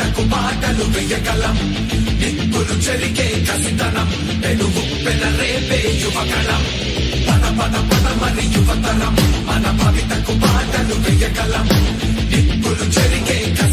మాటకు మాటలు వేయగలం, నిప్పులు చెరిగే కసితనం, పెనుగు పెనరేపే యువకళం, పద పద పదమని యువతరం, మన భవితకు మాటలు వేయగలం, నిప్పులు చెరిగే